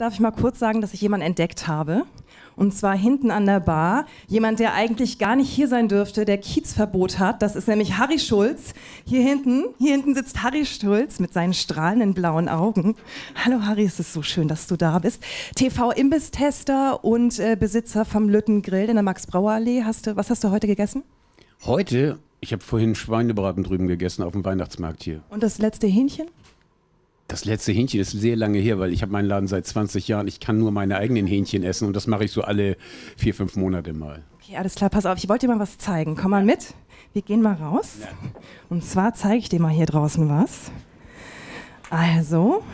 darf ich mal kurz sagen, dass ich jemanden entdeckt habe. Und zwar hinten an der Bar. Jemand, der eigentlich gar nicht hier sein dürfte, der Kiezverbot hat. Das ist nämlich Harry Schulz. Hier hinten sitzt Harry Schulz mit seinen strahlenden blauen Augen. Hallo Harry, es ist so schön, dass du da bist. TV-Imbiss-Tester und Besitzer vom Lüttengrill in der Max-Brauer-Allee. Was hast du heute gegessen? Heute? Ich habe vorhin Schweinebraten drüben gegessen auf dem Weihnachtsmarkt hier. Und das letzte Hähnchen? Das letzte Hähnchen ist sehr lange her, weil ich habe meinen Laden seit 20 Jahren. Ich kann nur meine eigenen Hähnchen essen und das mache ich so alle 4, 5 Monate mal. Okay, alles klar, pass auf, ich wollte dir mal was zeigen. Komm mal mit, wir gehen mal raus. Ja. Und zwar zeige ich dir mal hier draußen was. Also,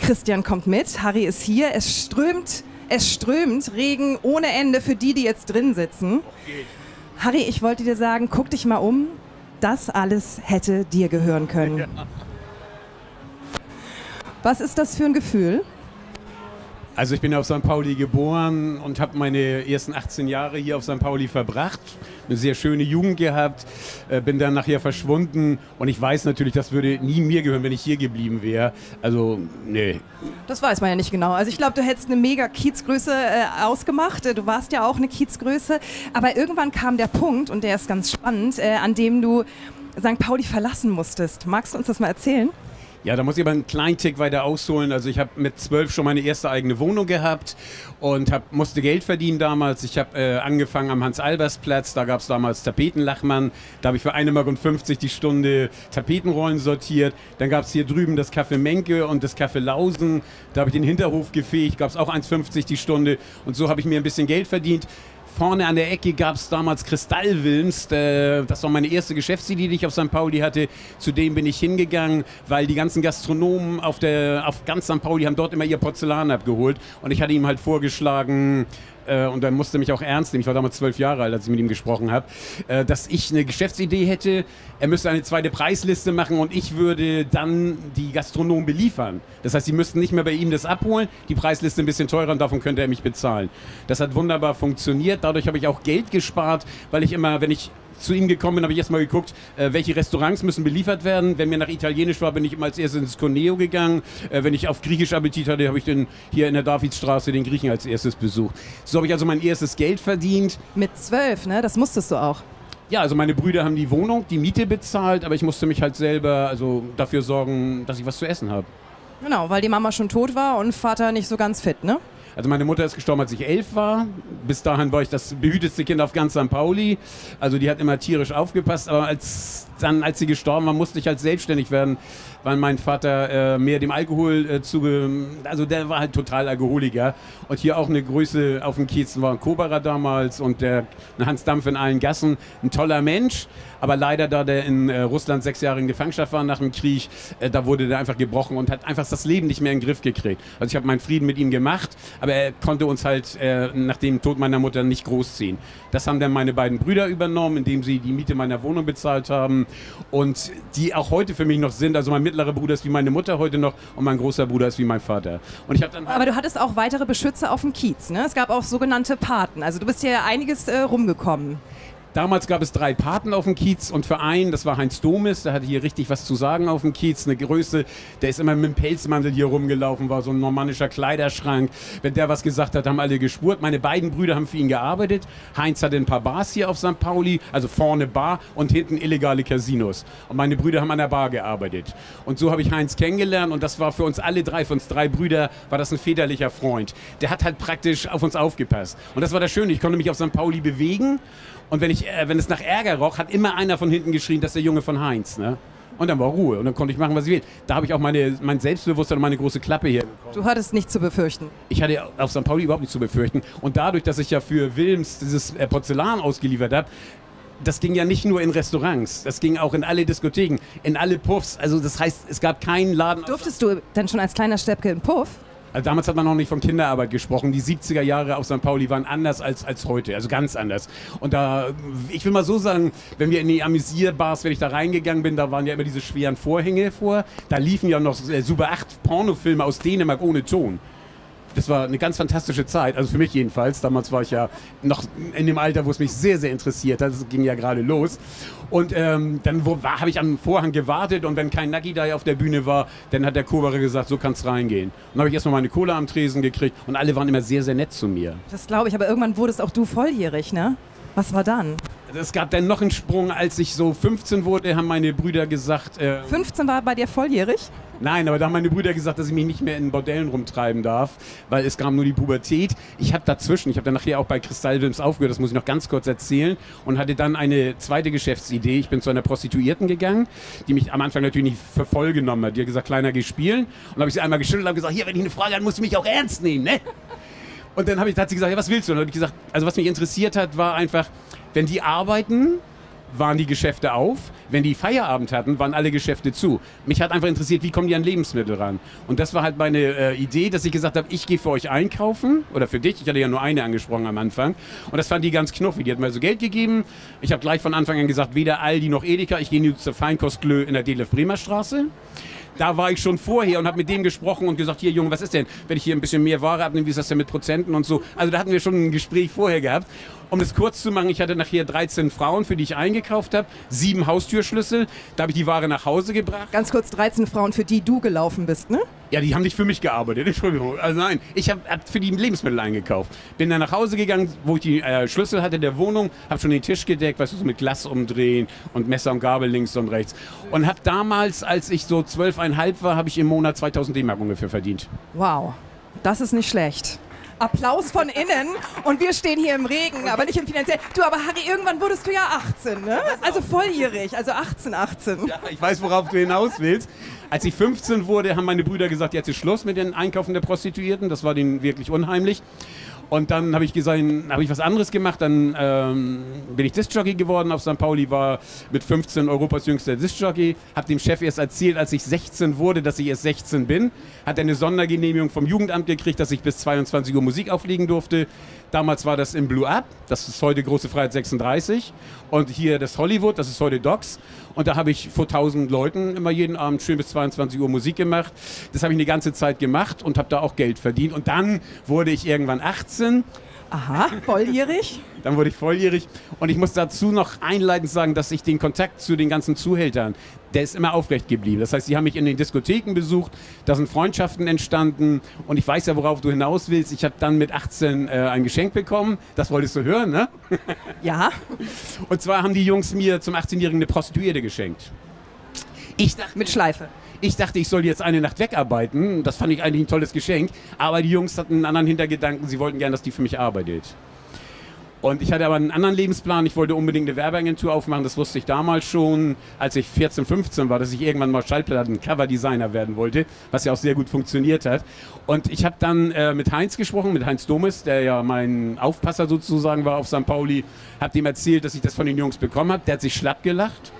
Christian kommt mit, Harry ist hier, es strömt Regen ohne Ende für die jetzt drin sitzen. Okay. Harry, ich wollte dir sagen, guck dich mal um, das alles hätte dir gehören können. Ja. Was ist das für ein Gefühl? Also ich bin auf St. Pauli geboren und habe meine ersten 18 Jahre hier auf St. Pauli verbracht. Eine sehr schöne Jugend gehabt, bin dann nachher verschwunden und ich weiß natürlich, das würde nie mir gehören, wenn ich hier geblieben wäre. Also, nee. Das weiß man ja nicht genau. Also ich glaube, du hättest eine mega Kiezgröße ausgemacht. Du warst ja auch eine Kiezgröße. Aber irgendwann kam der Punkt, und der ist ganz spannend, an dem du St. Pauli verlassen musstest. Magst du uns das mal erzählen? Ja, da muss ich aber einen kleinen Tick weiter ausholen. Also ich habe mit 12 schon meine erste eigene Wohnung gehabt und musste Geld verdienen damals. Ich habe angefangen am Hans-Albers-Platz, da gab es damals Tapeten-Lachmann. Da habe ich für 1,50 Mark die Stunde Tapetenrollen sortiert. Dann gab es hier drüben das Café Menke und das Café Lausen. Da habe ich den Hinterhof gefegt, gab es auch 1,50 die Stunde. Und so habe ich mir ein bisschen Geld verdient. Vorne an der Ecke gab es damals Kristall-Wilms. Das war meine erste Geschäftsidee, die ich auf St. Pauli hatte. Zu dem bin ich hingegangen, weil die ganzen Gastronomen auf ganz St. Pauli haben dort immer ihr Porzellan abgeholt. Und ich hatte ihm halt vorgeschlagen, und dann musste mich auch ernst nehmen, ich war damals 12 Jahre alt, als ich mit ihm gesprochen habe, dass ich eine Geschäftsidee hätte, er müsste eine zweite Preisliste machen und ich würde dann die Gastronomen beliefern. Das heißt, sie müssten nicht mehr bei ihm das abholen, die Preisliste ein bisschen teurer und davon könnte er mich bezahlen. Das hat wunderbar funktioniert, dadurch habe ich auch Geld gespart, weil ich immer, wenn ich zu ihm gekommen bin, habe ich erstmal geguckt, welche Restaurants müssen beliefert werden. Wenn mir nach Italienisch war, bin ich immer als erstes ins Corneo gegangen. Wenn ich auf Griechisch Appetit hatte, habe ich dann hier in der Davidstraße den Griechen als erstes besucht. So habe ich also mein erstes Geld verdient. Mit 12, ne? Das musstest du auch. Ja, also meine Brüder haben die Wohnung, die Miete bezahlt, aber ich musste mich halt selber dafür sorgen, dass ich was zu essen habe. Genau, weil die Mama schon tot war und Vater nicht so ganz fit, ne? Also meine Mutter ist gestorben, als ich 11 war. Bis dahin war ich das behütetste Kind auf ganz St. Pauli. Also die hat immer tierisch aufgepasst. Aber als sie gestorben war, musste ich halt selbstständig werden, weil mein Vater mehr dem Alkohol also der war halt total Alkoholiker. Und hier auch eine Größe auf dem Kiez war ein Koberer damals und ein Hans Dampf in allen Gassen. Ein toller Mensch, aber leider, da der in Russland 6 Jahre in Gefangenschaft war nach dem Krieg, da wurde der einfach gebrochen und hat einfach das Leben nicht mehr in den Griff gekriegt. Also ich habe meinen Frieden mit ihm gemacht, aber er konnte uns halt nach dem Tod meiner Mutter nicht großziehen. Das haben dann meine beiden Brüder übernommen, indem sie die Miete meiner Wohnung bezahlt haben. Und die auch heute für mich noch sind. Also mein mittlerer Bruder ist wie meine Mutter heute noch und mein großer Bruder ist wie mein Vater. Und ich hab dann Aber du hattest auch weitere Beschützer auf dem Kiez, ne? Es gab auch sogenannte Paten. Also du bist hier einiges rumgekommen. Damals gab es 3 Paten auf dem Kiez und für einen, das war Heinz Domes, der hatte hier richtig was zu sagen auf dem Kiez, eine Größe, der ist immer mit dem Pelzmantel hier rumgelaufen, war so ein normannischer Kleiderschrank. Wenn der was gesagt hat, haben alle gespurt. Meine beiden Brüder haben für ihn gearbeitet. Heinz hatte ein paar Bars hier auf St. Pauli, also vorne Bar und hinten illegale Casinos. Und meine Brüder haben an der Bar gearbeitet. Und so habe ich Heinz kennengelernt und das war für uns alle drei, von uns 3 Brüder, war das ein väterlicher Freund. Der hat halt praktisch auf uns aufgepasst. Und das war das Schöne, ich konnte mich auf St. Pauli bewegen. Und wenn es nach Ärger roch, hat immer einer von hinten geschrien, das ist der Junge von Heinz, ne? Und dann war Ruhe und dann konnte ich machen, was ich will. Da habe ich auch mein Selbstbewusstsein und meine große Klappe hier bekommen. Du hattest nichts zu befürchten. Ich hatte auf St. Pauli überhaupt nichts zu befürchten. Und dadurch, dass ich ja für Wilms dieses Porzellan ausgeliefert habe, das ging ja nicht nur in Restaurants, das ging auch in alle Diskotheken, in alle Puffs. Also das heißt, es gab keinen Laden. Durftest du dann schon als kleiner Steppke im Puff? Also damals hat man noch nicht von Kinderarbeit gesprochen. Die 70er Jahre auf St. Pauli waren anders als heute, also ganz anders. Und da, ich will mal so sagen, wenn wir in die Amüsierbars, wenn ich da reingegangen bin, da waren ja immer diese schweren Vorhänge vor. Da liefen ja noch Super 8 Pornofilme aus Dänemark ohne Ton. Das war eine ganz fantastische Zeit, also für mich jedenfalls. Damals war ich ja noch in dem Alter, wo es mich sehr, sehr interessiert hat. Das ging ja gerade los. Und dann habe ich am Vorhang gewartet und wenn kein Nagi da auf der Bühne war, dann hat der Kobere gesagt, so kannst reingehen. Und dann habe ich erstmal meine Cola am Tresen gekriegt und alle waren immer sehr, sehr nett zu mir. Das glaube ich, aber irgendwann wurdest auch du volljährig, ne? Was war dann? Es gab dann noch einen Sprung, als ich so 15 wurde, haben meine Brüder gesagt... 15 war bei dir volljährig? Nein, aber da haben meine Brüder gesagt, dass ich mich nicht mehr in Bordellen rumtreiben darf, weil es kam nur die Pubertät. Ich habe dazwischen, ich habe dann nachher auch bei Kristall-Wilms aufgehört, das muss ich noch ganz kurz erzählen, und hatte dann eine zweite Geschäftsidee. Ich bin zu einer Prostituierten gegangen, die mich am Anfang natürlich nicht für voll genommen hat. Die hat gesagt, Kleiner, geh spielen. Und habe ich sie einmal geschüttelt und habe gesagt, hier, wenn ich eine Frage habe, musst du mich auch ernst nehmen, ne? Und dann hat sie gesagt, ja, was willst du? Und dann habe ich gesagt, also was mich interessiert hat, war einfach, wenn die arbeiten, waren die Geschäfte auf. Wenn die Feierabend hatten, waren alle Geschäfte zu. Mich hat einfach interessiert, wie kommen die an Lebensmittel ran? Und das war halt meine Idee, dass ich gesagt habe, ich gehe für euch einkaufen oder für dich. Ich hatte ja nur eine angesprochen am Anfang. Und das fand die ganz knuffig. Die hat mir so Geld gegeben. Ich habe gleich von Anfang an gesagt, weder Aldi noch Edeka. Ich gehe nur zur Feinkostglö in der DLF Bremerstraße. Da war ich schon vorher und habe mit dem gesprochen und gesagt, hier Junge, was ist denn, wenn ich hier ein bisschen mehr Ware abnehme, wie ist das denn mit Prozenten und so. Also da hatten wir schon ein Gespräch vorher gehabt. Um das kurz zu machen, ich hatte nachher 13 Frauen, für die ich eingekauft habe, 7 Haustürschlüssel, da habe ich die Ware nach Hause gebracht. Ganz kurz, 13 Frauen, für die du gelaufen bist, ne? Ja, die haben nicht für mich gearbeitet, Entschuldigung. Also nein, ich habe für die Lebensmittel eingekauft. Bin dann nach Hause gegangen, wo ich die Schlüssel hatte der Wohnung, habe schon den Tisch gedeckt, weißt du, so mit Glas umdrehen und Messer und Gabel links und rechts. Und habe damals, als ich so 12,5 war, habe ich im Monat 2000 D-Mark ungefähr verdient. Wow, das ist nicht schlecht. Applaus von innen und wir stehen hier im Regen, aber nicht im finanziellen. Du, aber Harry, irgendwann wurdest du ja 18, ne? Also volljährig, also 18. Ja, ich weiß, worauf du hinaus willst. Als ich 15 wurde, haben meine Brüder gesagt, jetzt ist Schluss mit den Einkaufen der Prostituierten. Das war denen wirklich unheimlich. Und dann habe ich gesagt, habe ich was anderes gemacht. Dann bin ich Discjockey geworden auf St. Pauli, war mit 15 Europas jüngster Discjockey. Habe dem Chef erst erzählt, als ich 16 wurde, dass ich erst 16 bin. Hat eine Sondergenehmigung vom Jugendamt gekriegt, dass ich bis 22 Uhr Musik auflegen durfte. Damals war das im Blue Up, das ist heute Große Freiheit 36. Und hier das Hollywood, das ist heute Docs. Und da habe ich vor 1000 Leuten immer jeden Abend schön bis 22 Uhr Musik gemacht. Das habe ich eine ganze Zeit gemacht und habe da auch Geld verdient. Und dann wurde ich irgendwann 18. Aha, volljährig. Dann wurde ich volljährig. Und ich muss dazu noch einleitend sagen, dass ich den Kontakt zu den ganzen Zuhältern, der ist immer aufrecht geblieben. Das heißt, sie haben mich in den Diskotheken besucht, da sind Freundschaften entstanden. Und ich weiß ja, worauf du hinaus willst. Ich habe dann mit 18 ein Geschenk bekommen. Das wolltest du hören, ne? Ja. Und zwar haben die Jungs mir zum 18-Jährigen eine Prostituierte geschenkt. Ich dachte, mit Schleife. Ich dachte, ich soll jetzt eine Nacht wegarbeiten. Das fand ich eigentlich ein tolles Geschenk. Aber die Jungs hatten einen anderen Hintergedanken. Sie wollten gerne, dass die für mich arbeitet. Und ich hatte aber einen anderen Lebensplan. Ich wollte unbedingt eine Werbeagentur aufmachen. Das wusste ich damals schon, als ich 14, 15 war, dass ich irgendwann mal Schallplatten-Cover-Designer werden wollte, was ja auch sehr gut funktioniert hat. Und ich habe dann mit Heinz gesprochen, mit Heinz Domes, der ja mein Aufpasser sozusagen war auf St. Pauli. Habe dem erzählt, dass ich das von den Jungs bekommen habe. Der hat sich schlapp gelacht.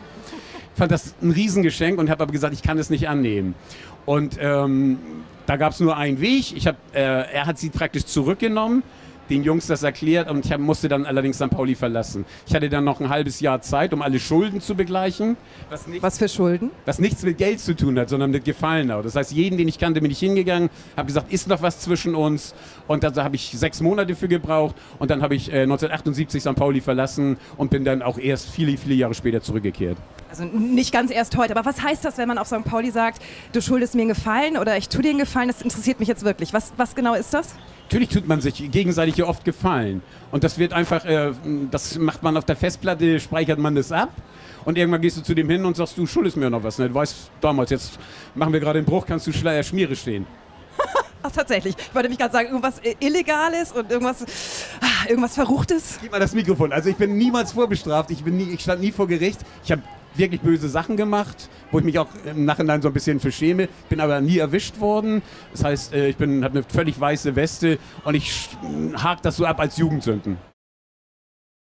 Fand das ein Riesengeschenk und habe aber gesagt, ich kann es nicht annehmen. Und da gab es nur einen Weg. Er hat sie praktisch zurückgenommen, den Jungs das erklärt und ich musste dann allerdings St. Pauli verlassen. Ich hatte dann noch ein halbes Jahr Zeit, um alle Schulden zu begleichen. Was für Schulden? Was nichts mit Geld zu tun hat, sondern mit Gefallen auch. Das heißt, jeden, den ich kannte, bin ich hingegangen, habe gesagt, ist noch was zwischen uns. Und da habe ich 6 Monate für gebraucht. Und dann habe ich 1978 St. Pauli verlassen und bin dann auch erst viele, viele Jahre später zurückgekehrt. Also nicht ganz erst heute, aber was heißt das, wenn man auf St. Pauli sagt, du schuldest mir einen Gefallen oder ich tue dir einen Gefallen, das interessiert mich jetzt wirklich. Was genau ist das? Natürlich tut man sich gegenseitig ja oft Gefallen und das wird einfach, das macht man auf der Festplatte, speichert man das ab und irgendwann gehst du zu dem hin und sagst, du schuldest mir noch was, ne? Du weißt damals, jetzt machen wir gerade den Bruch, kannst du Schmiere stehen. Ach, tatsächlich. Ich wollte mich gerade sagen, irgendwas Illegales und irgendwas Verruchtes. Gib mal das Mikrofon. Also ich bin niemals vorbestraft, ich stand nie vor Gericht, ich habe wirklich böse Sachen gemacht, wo ich mich auch im Nachhinein so ein bisschen für schäme, bin aber nie erwischt worden. Das heißt, ich habe eine völlig weiße Weste und ich hake das so ab als Jugendsünden.